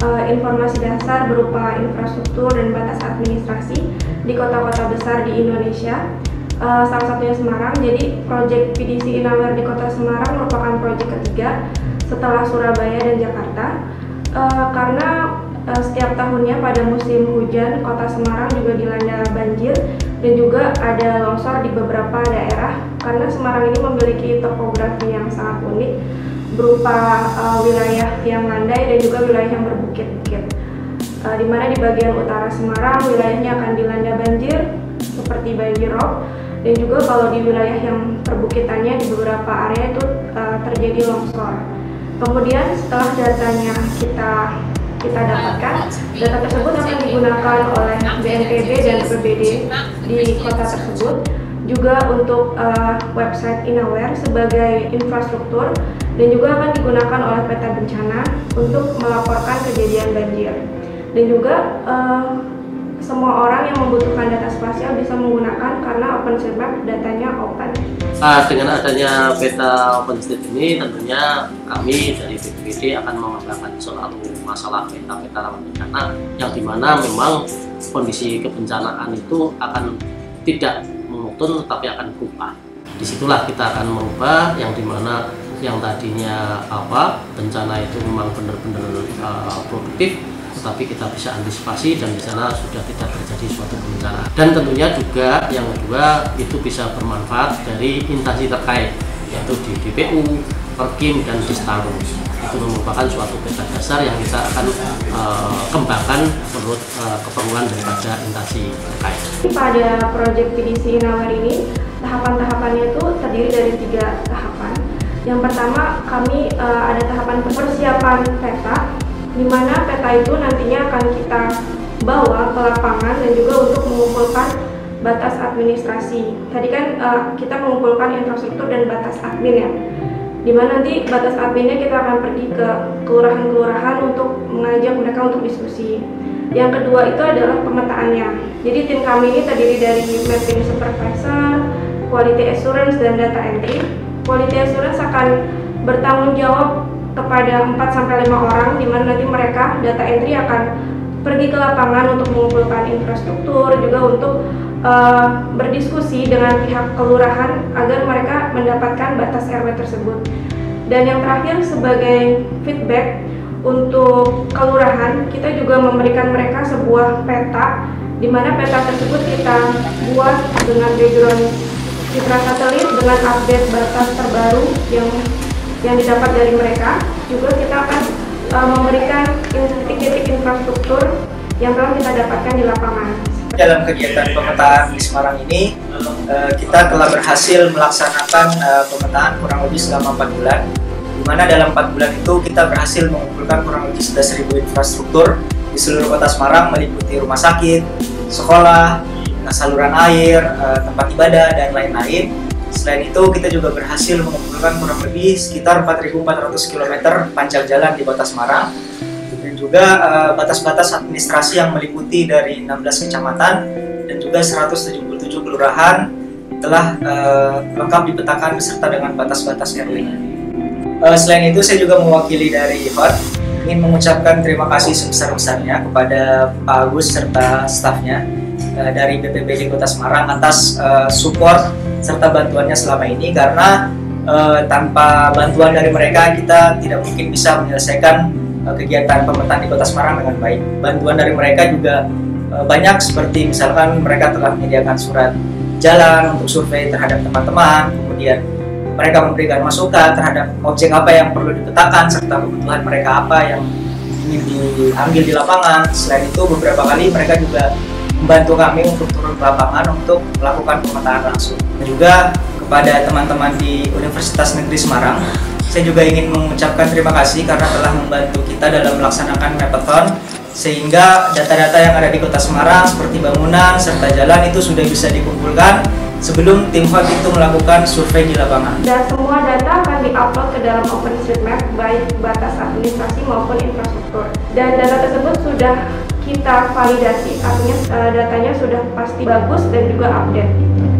pemetaan informasi dasar berupa infrastruktur dan batas administrasi di kota-kota besar di Indonesia, salah satunya Semarang. Jadi proyek PDC InAWARE di kota Semarang merupakan proyek ketiga setelah Surabaya dan Jakarta, karena setiap tahunnya pada musim hujan kota Semarang juga dilanda banjir dan juga ada longsor di beberapa daerah. Karena Semarang ini memiliki topografi yang sangat unik berupa wilayah yang landai dan juga wilayah yang berbukit-bukit, di mana di bagian utara Semarang wilayahnya akan dilanda banjir seperti banjirop, dan juga kalau di wilayah yang perbukitannya di beberapa area itu terjadi longsor. Kemudian setelah datanya kita dapatkan, data tersebut akan digunakan oleh BNPB dan BPBD di kota tersebut, juga untuk website InAWARE sebagai infrastruktur, dan juga akan digunakan oleh peta bencana untuk melaporkan kejadian banjir. Dan juga semua orang yang membutuhkan data spasial bisa menggunakan karena OpenStreetMap datanya open. Dengan adanya peta OpenStreet ini, tentunya kami dari BPBD akan mengembangkan soal masalah peta rawan bencana, yang dimana memang kondisi kebencanaan itu akan tidak menguntun tapi akan berubah. Disitulah kita akan mengubah yang dimana yang tadinya bencana itu memang benar-benar produktif, tapi kita bisa antisipasi dan di sana sudah tidak terjadi suatu bencana. Dan tentunya juga yang kedua itu bisa bermanfaat dari instansi terkait, yaitu di DPU, Perkim, dan Distarum. Itu merupakan suatu peta dasar yang kita akan kembangkan menurut keperluan daripada instansi terkait. Pada proyek PDC InAWARE ini, tahapan-tahapannya itu terdiri dari 3 tahapan. Yang pertama, kami ada tahapan persiapan peta, di mana peta itu nantinya akan kita bawa ke lapangan dan juga untuk mengumpulkan batas administrasi. Tadi kan kita mengumpulkan infrastruktur dan batas admin ya, di mana nanti batas adminnya kita akan pergi ke kelurahan-kelurahan untuk mengajak mereka untuk diskusi. Yang kedua itu adalah pemetaannya. Jadi tim kami ini terdiri dari mapping supervisor, quality assurance, dan data entry. Quality assurance akan bertanggung jawab kepada 4-5 orang, di mana nanti mereka data entry akan pergi ke lapangan untuk mengumpulkan infrastruktur, juga untuk berdiskusi dengan pihak kelurahan agar mereka mendapatkan batas RW tersebut. Dan yang terakhir sebagai feedback untuk kelurahan, kita juga memberikan mereka sebuah peta, di mana peta tersebut kita buat dengan background citra satelit dengan update batas terbaru yang didapat dari mereka. Juga kita akan memberikan titik-titik infrastruktur yang telah kita dapatkan di lapangan. Dalam kegiatan pemetaan di Semarang ini, kita telah berhasil melaksanakan pemetaan kurang lebih selama 4 bulan, di mana dalam 4 bulan itu kita berhasil mengumpulkan kurang lebih 11.000 infrastruktur di seluruh kota Semarang, meliputi rumah sakit, sekolah, saluran air, tempat ibadah, dan lain-lain. Selain itu, kita juga berhasil mengumpulkan kurang lebih sekitar 4.400 km panjang jalan di kota Semarang, dan juga batas-batas administrasi yang meliputi dari 16 kecamatan dan juga 177 kelurahan telah lengkap dipetakan beserta dengan batas-batas RW-nya. Selain itu, saya juga mewakili dari HOT ingin mengucapkan terima kasih sebesar-besarnya kepada Pak Agus serta stafnya dari BPBD Kota Semarang atas support serta bantuannya selama ini, karena tanpa bantuan dari mereka kita tidak mungkin bisa menyelesaikan kegiatan pemetaan di Kota Semarang dengan baik. Bantuan dari mereka juga banyak, seperti misalkan mereka telah menyediakan surat jalan untuk survei terhadap teman-teman, kemudian mereka memberikan masukan terhadap objek apa yang perlu dipetakan serta kebutuhan mereka apa yang ingin diambil di lapangan. Selain itu, beberapa kali mereka juga membantu kami untuk turun ke lapangan untuk melakukan pemetaan langsung. Dan juga kepada teman-teman di Universitas Negeri Semarang, saya juga ingin mengucapkan terima kasih karena telah membantu kita dalam melaksanakan mapathon, sehingga data-data yang ada di Kota Semarang seperti bangunan serta jalan itu sudah bisa dikumpulkan sebelum tim HOT itu melakukan survei di lapangan. Dan semua data akan diupload ke dalam OpenStreetMap, baik batas administrasi maupun infrastruktur. Dan data tersebut sudah kita validasi, artinya datanya sudah pasti bagus dan juga update.